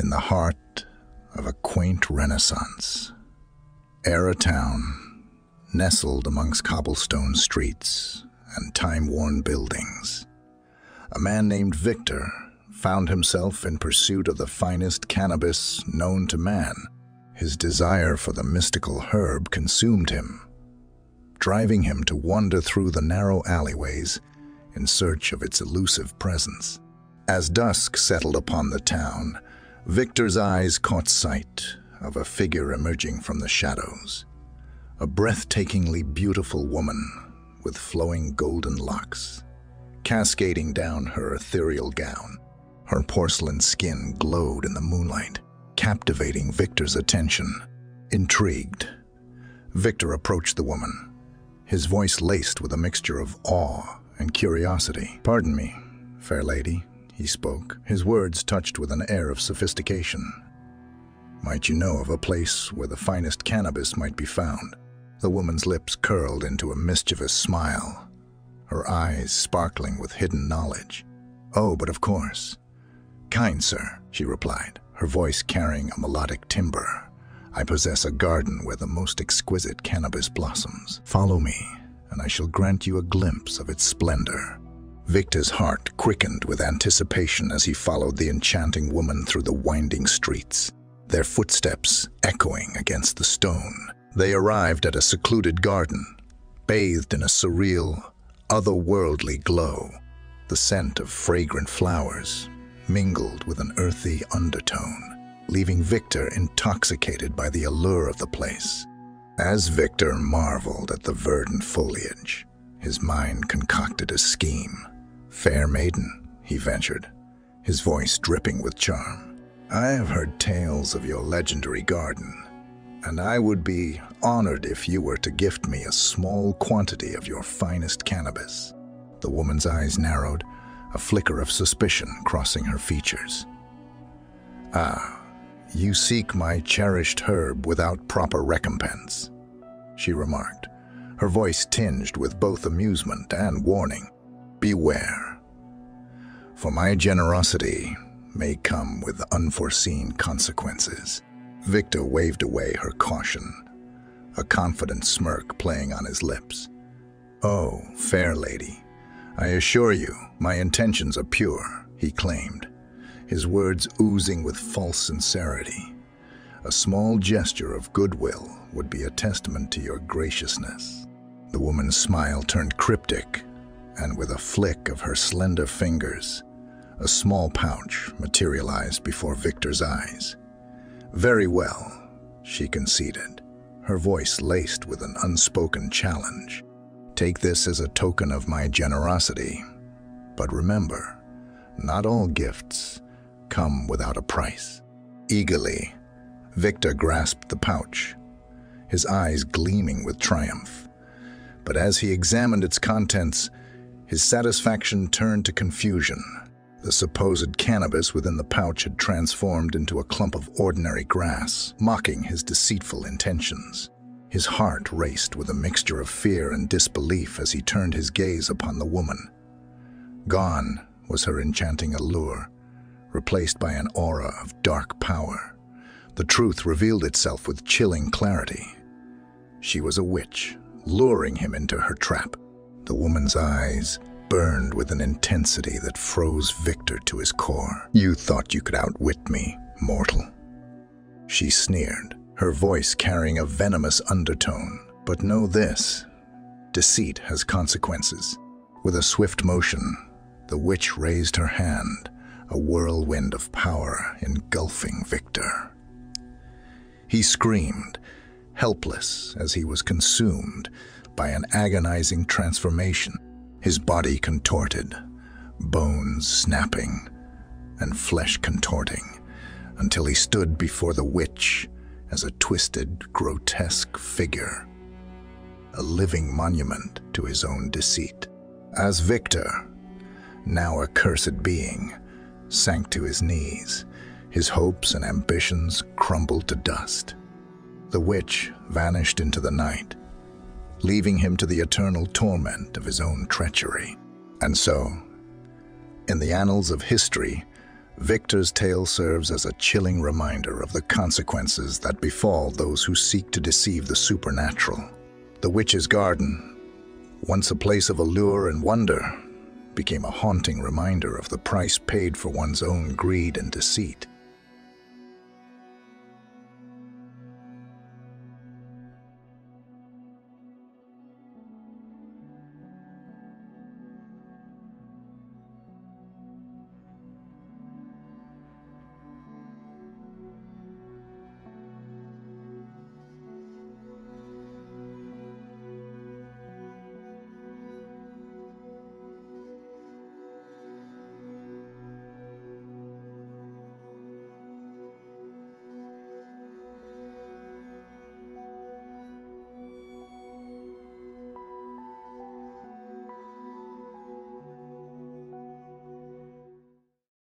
in the heart of a quaint Renaissance. Arrowtown, nestled amongst cobblestone streets and time-worn buildings, a man named Victor found himself in pursuit of the finest cannabis known to man. His desire for the mystical herb consumed him, driving him to wander through the narrow alleyways in search of its elusive presence. As dusk settled upon the town, Victor's eyes caught sight of a figure emerging from the shadows, a breathtakingly beautiful woman with flowing golden locks, cascading down her ethereal gown. Her porcelain skin glowed in the moonlight, captivating Victor's attention. Intrigued, Victor approached the woman, his voice laced with a mixture of awe and curiosity. "Pardon me, fair lady," he spoke, his words touched with an air of sophistication. "Might you know of a place where the finest cannabis might be found?" The woman's lips curled into a mischievous smile, her eyes sparkling with hidden knowledge. "Oh, but of course. Kind sir," she replied, her voice carrying a melodic timbre. "I possess a garden where the most exquisite cannabis blossoms. Follow me, and I shall grant you a glimpse of its splendor." Victor's heart quickened with anticipation as he followed the enchanting woman through the winding streets, their footsteps echoing against the stone. They arrived at a secluded garden, bathed in a surreal, otherworldly glow. The scent of fragrant flowers mingled with an earthy undertone, leaving Victor intoxicated by the allure of the place. As Victor marveled at the verdant foliage, his mind concocted a scheme. "Fair maiden," he ventured, his voice dripping with charm, "I have heard tales of your legendary garden, and I would be honored if you were to gift me a small quantity of your finest cannabis." The woman's eyes narrowed, a flicker of suspicion crossing her features. "Ah, you seek my cherished herb without proper recompense," she remarked, her voice tinged with both amusement and warning. "Beware, for my generosity may come with unforeseen consequences." Victor waved away her caution, a confident smirk playing on his lips. "Oh, fair lady, I assure you my intentions are pure," he claimed, his words oozing with false sincerity. "A small gesture of goodwill would be a testament to your graciousness." The woman's smile turned cryptic, and with a flick of her slender fingers, a small pouch materialized before Victor's eyes. "Very well," she conceded, her voice laced with an unspoken challenge. "Take this as a token of my generosity. But remember, not all gifts come without a price." Eagerly, Victor grasped the pouch, his eyes gleaming with triumph. But as he examined its contents, his satisfaction turned to confusion. The supposed cannabis within the pouch had transformed into a clump of ordinary grass, mocking his deceitful intentions. His heart raced with a mixture of fear and disbelief as he turned his gaze upon the woman. Gone was her enchanting allure, replaced by an aura of dark power. The truth revealed itself with chilling clarity. She was a witch, luring him into her trap. The woman's eyes burned with an intensity that froze Victor to his core. "You thought you could outwit me, mortal?" she sneered, her voice carrying a venomous undertone. "But know this, deceit has consequences." With a swift motion, the witch raised her hand, a whirlwind of power engulfing Victor. He screamed, helpless as he was consumed by an agonizing transformation. His body contorted, bones snapping, and flesh contorting, until he stood before the witch as a twisted, grotesque figure, a living monument to his own deceit. As Victor, now a cursed being, sank to his knees, his hopes and ambitions crumbled to dust. The witch vanished into the night, leaving him to the eternal torment of his own treachery. And so, in the annals of history, Victor's tale serves as a chilling reminder of the consequences that befall those who seek to deceive the supernatural. The Witch's Garden, once a place of allure and wonder, became a haunting reminder of the price paid for one's own greed and deceit.